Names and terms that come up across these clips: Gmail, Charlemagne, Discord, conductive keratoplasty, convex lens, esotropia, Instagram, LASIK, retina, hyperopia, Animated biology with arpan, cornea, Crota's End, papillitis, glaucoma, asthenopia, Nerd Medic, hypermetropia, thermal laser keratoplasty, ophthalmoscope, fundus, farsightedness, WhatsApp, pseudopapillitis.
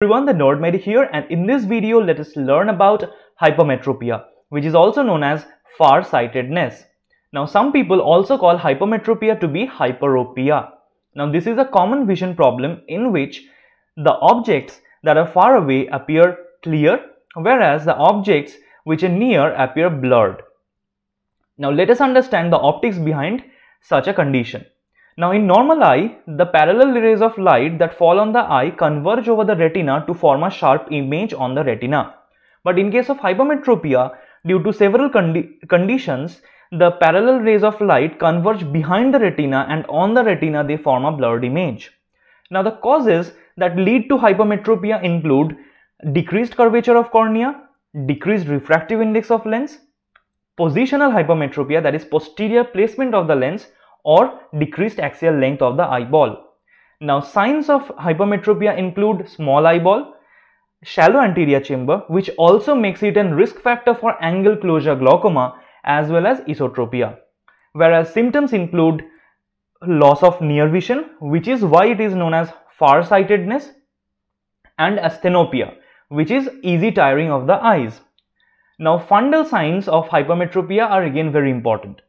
Everyone, the Nerd Medic here, and in this video let us learn about hypermetropia, which is also known as farsightedness. Now some people also call hypermetropia to be hyperopia. Now this is a common vision problem in which the objects that are far away appear clear, whereas the objects which are near appear blurred. Now let us understand the optics behind such a condition. Now in normal eye, the parallel rays of light that fall on the eye converge over the retina to form a sharp image on the retina. But in case of hypermetropia, due to several conditions, the parallel rays of light converge behind the retina, and on the retina they form a blurred image. Now the causes that lead to hypermetropia include decreased curvature of cornea, decreased refractive index of lens, positional hypermetropia, that is posterior placement of the lens, or decreased axial length of the eyeball. Now signs of hypermetropia include small eyeball, shallow anterior chamber, which also makes it a risk factor for angle closure glaucoma, as well as esotropia. Whereas symptoms include loss of near vision, which is why it is known as farsightedness, and asthenopia, which is easy tiring of the eyes. Now fundal signs of hypermetropia are again very important.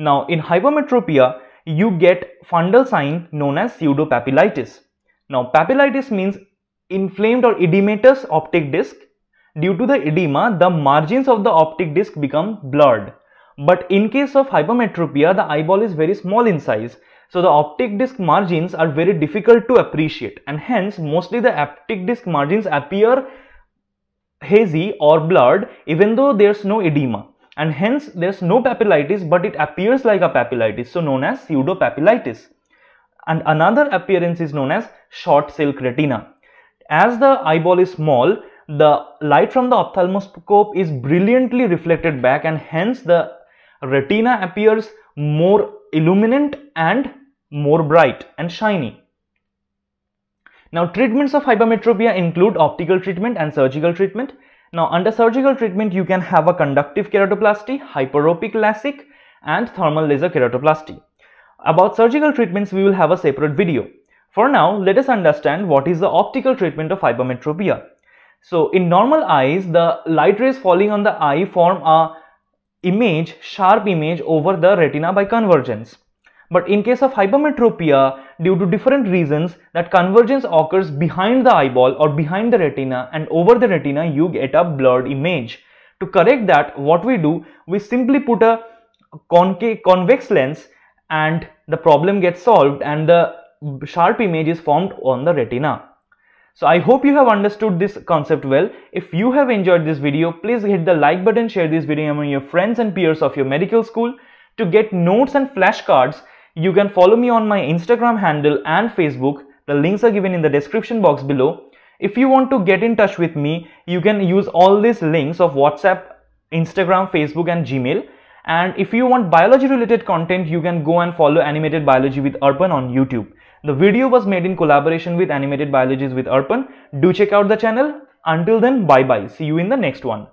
Now in hypermetropia, you get fundal sign known as pseudopapillitis. Now papillitis means inflamed or edematous optic disc. Due to the edema, the margins of the optic disc become blurred. But in case of hypermetropia, the eyeball is very small in size, so the optic disc margins are very difficult to appreciate, and hence mostly the optic disc margins appear hazy or blurred even though there's no edema. And hence there's no papillitis, but it appears like a papillitis, so known as pseudopapillitis. And another appearance is known as short silk retina. As the eyeball is small, the light from the ophthalmoscope is brilliantly reflected back, and hence the retina appears more illuminant and more bright and shiny. Now treatments of hypermetropia include optical treatment and surgical treatment. Now under surgical treatment, you can have a conductive keratoplasty, hyperopic LASIK, and thermal laser keratoplasty. About surgical treatments we will have a separate video. For now, let us understand what is the optical treatment of hypermetropia. So in normal eyes, the light rays falling on the eye form a sharp image over the retina by convergence. But in case of hypermetropia, due to different reasons, that convergence occurs behind the eyeball or behind the retina, and over the retina you get a blurred image. To correct that, what we do, we simply put a convex lens, and the problem gets solved and the sharp image is formed on the retina. So I hope you have understood this concept well. If you have enjoyed this video, please hit the like button, share this video among your friends and peers of your medical school. To get notes and flashcards, you can follow me on my Instagram handle and Facebook. The links are given in the description box below. If you want to get in touch with me, you can use all these links of WhatsApp, Instagram, Facebook, and Gmail. And if you want biology related content, you can go and follow Animated Biology with Arpan on YouTube. The video was made in collaboration with Animated Biology with Arpan. Do check out the channel. Until then, bye bye. See you in the next one.